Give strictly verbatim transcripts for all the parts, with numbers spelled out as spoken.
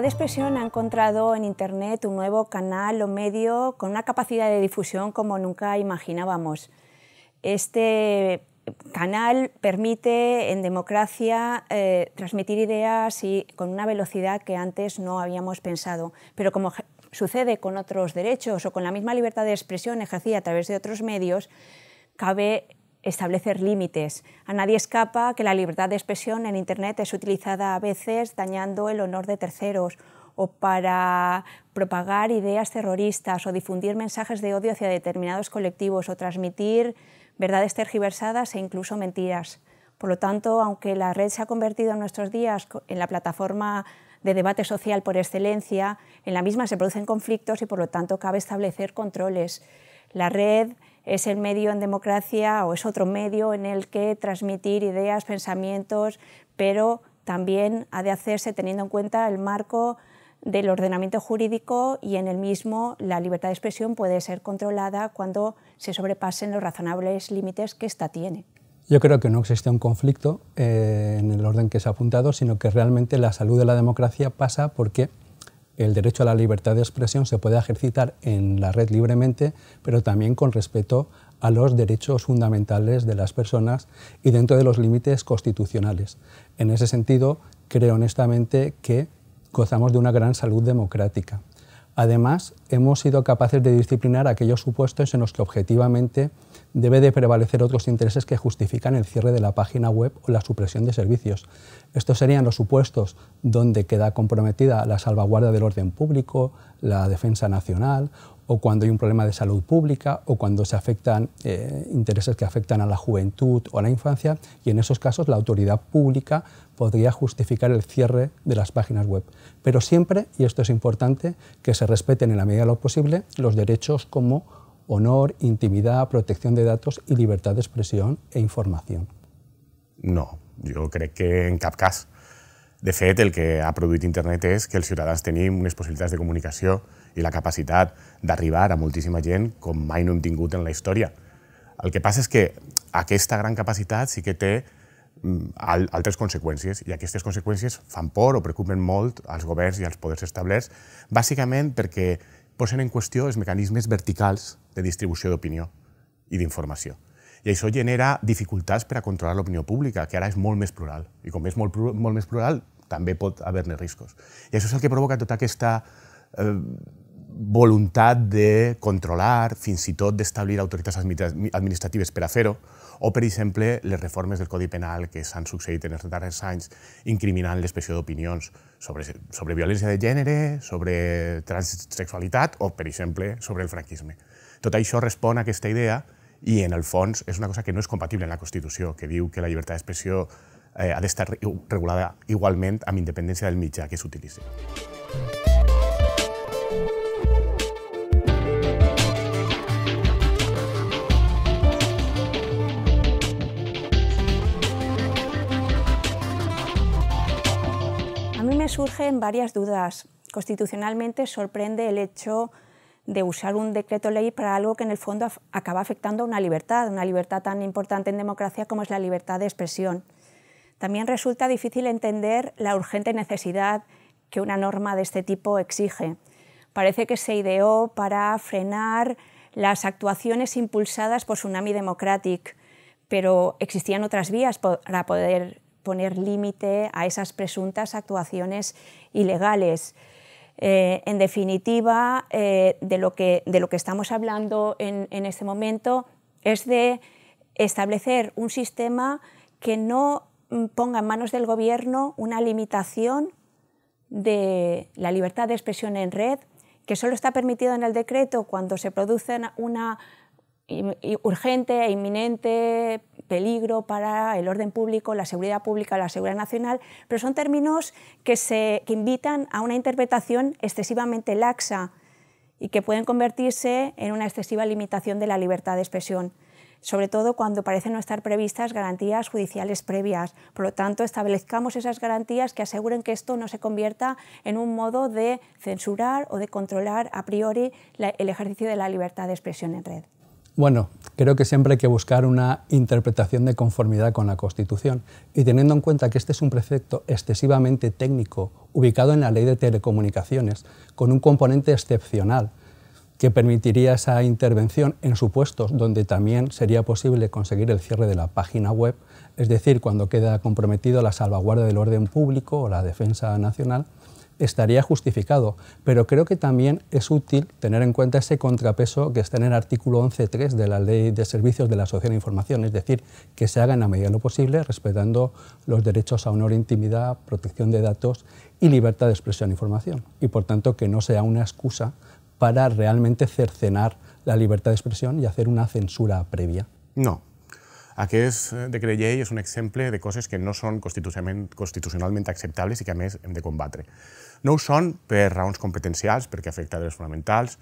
libertad de expresión ha encontrado en Internet un nuevo canal o medio con una capacidad de difusión como nunca imaginábamos. Este canal permite, en democracia, eh, transmitir ideas y con una velocidad que antes no habíamos pensado. Pero como sucede con otros derechos o con la misma libertad de expresión ejercida a través de otros medios, cabe establecer límites. A nadie escapa que la libertad de expresión en Internet es utilizada a veces dañando el honor de terceros o para propagar ideas terroristas o difundir mensajes de odio hacia determinados colectivos o transmitir verdades tergiversadas e incluso mentiras. Por lo tanto, aunque la red se ha convertido en nuestros días en la plataforma de debate social por excelencia, en la misma se producen conflictos y por lo tanto cabe establecer controles. La red es el medio en democracia o es otro medio en el que transmitir ideas, pensamientos, pero también ha de hacerse teniendo en cuenta el marco del ordenamiento jurídico y en el mismo la libertad de expresión puede ser controlada cuando se sobrepasen los razonables límites que ésta tiene. Yo creo que no existe un conflicto eh, en el orden que se ha apuntado, sino que realmente la salud de la democracia pasa porque el derecho a la libertad de expresión se puede ejercitar en la red libremente, pero también con respeto a los derechos fundamentales de las personas y dentro de los límites constitucionales. En ese sentido, creo honestamente que gozamos de una gran salud democrática. Además, hemos sido capaces de disciplinar aquellos supuestos en los que objetivamente debe de prevalecer otros intereses que justifican el cierre de la página web o la supresión de servicios. Estos serían los supuestos donde queda comprometida la salvaguarda del orden público, la defensa nacional, o cuando hay un problema de salud pública, o cuando se afectan eh, intereses que afectan a la juventud o a la infancia, y en esos casos la autoridad pública podría justificar el cierre de las páginas web. Pero siempre, y esto es importante, que se respeten en la medida de lo posible los derechos como honor, intimidad, protección de datos y libertad de expresión e información. No, jo crec que en cap cas. De fet, el que ha produït internet és que els ciutadans tenim unes possibilitats de comunicació i la capacitat d'arribar a moltíssima gent com mai no hem tingut en la història. El que passa és que aquesta gran capacitat sí que té altres conseqüències i aquestes conseqüències fan por o preocupen molt als governs i als poders establerts, bàsicament perquè posen en qüestió els mecanismes verticals de distribució d'opinió i d'informació. I això genera dificultats per a controlar l'opinió pública, que ara és molt més plural. I com és molt, molt més plural, també pot haver-ne riscos. I això és el que provoca tota aquesta eh, voluntat de controlar, fins i tot d'establir autoritats administratives per a fer-ho, o, per exemple, les reformes del Codi Penal que s'han succeït en els darrers anys, incriminant l'expressió d'opinions sobre, sobre violència de gènere, sobre transsexualitat o, per exemple, sobre el franquisme. Tot això respon a aquesta idea i, en el fons, és una cosa que no és compatible amb la Constitució, que diu que la llibertat d'expressió eh, ha d'estar regulada igualment amb independència del mitjà que s'utilitzi. Surgen varias dudas. Constitucionalmente sorprende el hecho de usar un decreto ley para algo que en el fondo af- acaba afectando a una libertad, una libertad tan importante en democracia como es la libertad de expresión. También resulta difícil entender la urgente necesidad que una norma de este tipo exige. Parece que se ideó para frenar las actuaciones impulsadas por Tsunami Democràtic, pero existían otras vías para poder poner límite a esas presuntas actuaciones ilegales. Eh, en definitiva, eh, de, lo que, de lo que estamos hablando en, en este momento es de establecer un sistema que no ponga en manos del gobierno una limitación de la libertad de expresión en red, que solo está permitido en el decreto cuando se produce una urgente e inminente peligro para el orden público, la seguridad pública, la seguridad nacional, pero son términos que, se, que invitan a una interpretación excesivamente laxa y que pueden convertirse en una excesiva limitación de la libertad de expresión, sobre todo cuando parecen no estar previstas garantías judiciales previas. Por lo tanto, establezcamos esas garantías que aseguren que esto no se convierta en un modo de censurar o de controlar a priori la, el ejercicio de la libertad de expresión en red. Bueno, creo que siempre hay que buscar una interpretación de conformidad con la Constitución y teniendo en cuenta que este es un precepto excesivamente técnico, ubicado en la Ley de Telecomunicaciones, con un componente excepcional que permitiría esa intervención en supuestos donde también sería posible conseguir el cierre de la página web, es decir, cuando queda comprometido la salvaguardia del orden público o la defensa nacional, estaría justificado, pero creo que también es útil tener en cuenta ese contrapeso que está en el artículo once punto tres de la Ley de Servicios de la Sociedad de Información, es decir, que se haga en la medida de lo posible respetando los derechos a honor, intimidad, protección de datos y libertad de expresión e información, y por tanto que no sea una excusa para realmente cercenar la libertad de expresión y hacer una censura prèvia. No. Aquest decret llei és un exemple de coses que no són constitucionalment acceptables i que, a més, hem de combatre. No ho són per raons competencials, perquè afecta drets fonamentals,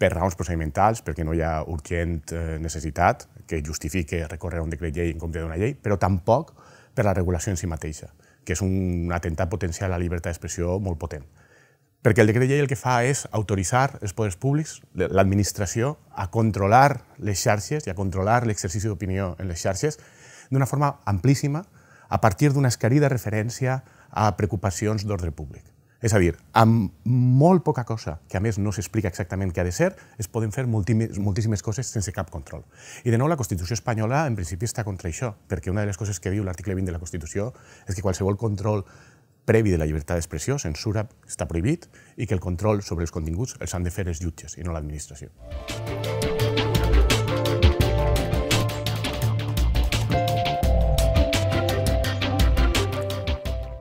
per raons procedimentals, perquè no hi ha urgent necessitat que justifique recórrer a un decret llei en compte d'una llei, però tampoc per la regulació en si mateixa, que és un atemptat potencial a la llibertat d'expressió molt potent. Perquè el decret llei el que fa és autoritzar els poders públics, l'administració, a controlar les xarxes i a controlar l'exercici d'opinió en les xarxes d'una forma amplíssima, a partir d'una escarida referència a preocupacions d'ordre públic. És a dir, amb molt poca cosa, que a més no s'explica exactament què ha de ser, es poden fer moltíssimes coses sense cap control. I de nou la Constitució espanyola en principi està contra això, perquè una de les coses que diu l'article vint de la Constitució és que qualsevol control previ de la llibertat d'expressió, censura, està prohibit i que el control sobre els continguts els han de fer els jutges i no l'administració.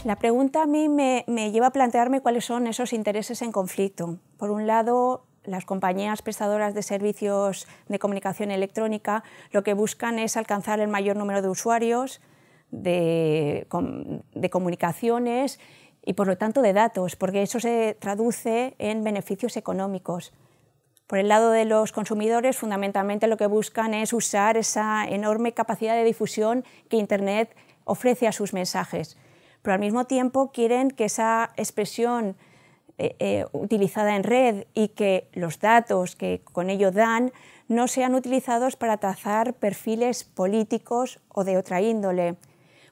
La pregunta a mí me, me lleva a plantearme cuáles son esos intereses en conflicto. Por un lado, las compañías prestadoras de servicios de comunicación electrónica lo que buscan es alcanzar el mayor número de usuarios, De, de comunicaciones y, por lo tanto, de datos, porque eso se traduce en beneficios económicos. Por el lado de los consumidores, fundamentalmente lo que buscan es usar esa enorme capacidad de difusión que Internet ofrece a sus mensajes, pero al mismo tiempo quieren que esa expresión eh, eh, utilizada en red y que los datos que con ello dan no sean utilizados para trazar perfiles políticos o de otra índole.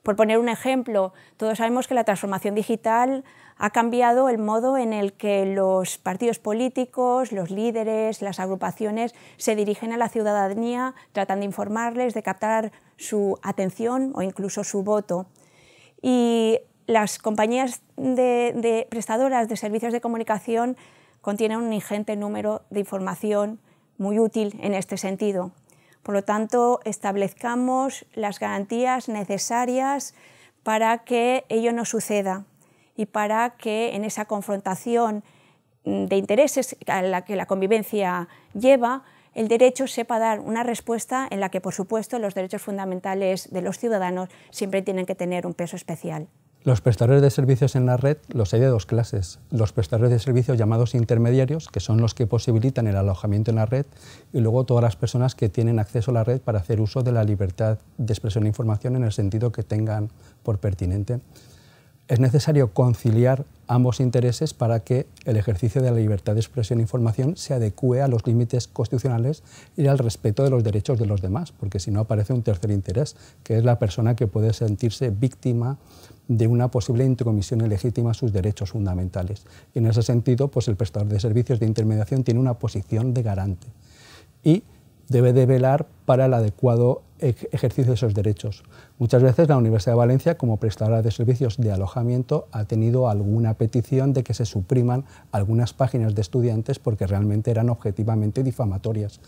Por poner un ejemplo, todos sabemos que la transformación digital ha cambiado el modo en el que los partidos políticos, los líderes, las agrupaciones se dirigen a la ciudadanía, tratan de informarles, de captar su atención o incluso su voto. Y las compañías de, de prestadoras de servicios de comunicación contienen un ingente número de información muy útil en este sentido. Por lo tanto, establezcamos las garantías necesarias para que ello no suceda y para que en esa confrontación de intereses a la que la convivencia lleva, el derecho sepa dar una respuesta en la que, por supuesto, los derechos fundamentales de los ciudadanos siempre tienen que tener un peso especial. Los prestadores de servicios en la red los hay de dos clases. Los prestadores de servicios llamados intermediarios, que son los que posibilitan el alojamiento en la red, y luego todas las personas que tienen acceso a la red para hacer uso de la libertad de expresión e información en el sentido que tengan por pertinente. Es necesario conciliar ambos intereses para que el ejercicio de la libertad de expresión e información se adecue a los límites constitucionales y al respeto de los derechos de los demás, porque si no aparece un tercer interés, que es la persona que puede sentirse víctima de una posible intromisión ilegítima a sus derechos fundamentales. Y en ese sentido, pues el prestador de servicios de intermediación tiene una posición de garante y debe de velar para el adecuado ejercicio de esos derechos. Muchas veces la Universidad de Valencia, como prestadora de servicios de alojamiento, ha tenido alguna petición de que se supriman algunas páginas de estudiantes porque realmente eran objetivamente difamatorias.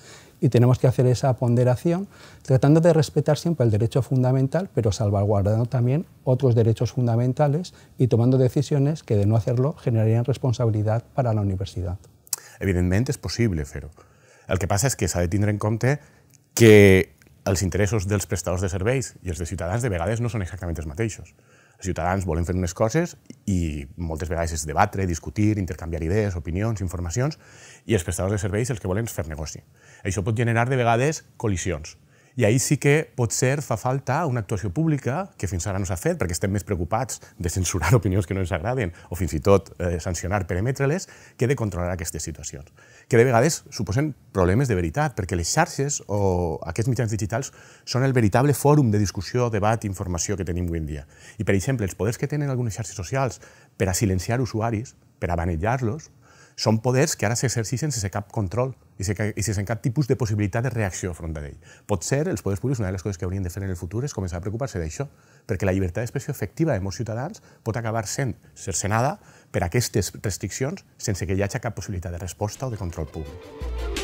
Y tenemos que hacer esa ponderación, tratando de respetar siempre el derecho fundamental, pero salvaguardando también otros derechos fundamentales y tomando decisiones que, de no hacerlo, generarían responsabilidad para la universidad. Evidentment és possible fer-ho. El que passa és que s'ha de tindre en compte que els interessos dels prestadors de serveis i els de ciutadans de vegades no són exactament els mateixos. Els ciutadans volen fer unes coses i moltes vegades és debatre, discutir, intercanviar idees, opinions, informacions, i els prestadors de serveis els que volen és fer negoci. Això pot generar de vegades col·lisions I ahí sí que potser fa falta una actuació pública que fins ara no s'ha fet, perquè estem més preocupats de censurar opinions que no ens agraden o fins i tot sancionar per emetre-les, que de controlar aquestes situacions. Que de vegades suposen problemes de veritat, perquè les xarxes o aquests mitjans digitals són el veritable fòrum de discussió, debat i informació que tenim avui en dia. I, per exemple, els poders que tenen algunes xarxes socials per a silenciar usuaris, per a banejar-los, són poders que ara s'exerceixen sense cap control i sense cap tipus de possibilitat de reacció front a ell. Potser els poders públics, una de les coses que haurien de fer en el futur és començar a preocupar-se d'això, perquè la llibertat d'expressió efectiva de molts ciutadans pot acabar sent cercenada per aquestes restriccions sense que hi hagi cap possibilitat de resposta o de control públic.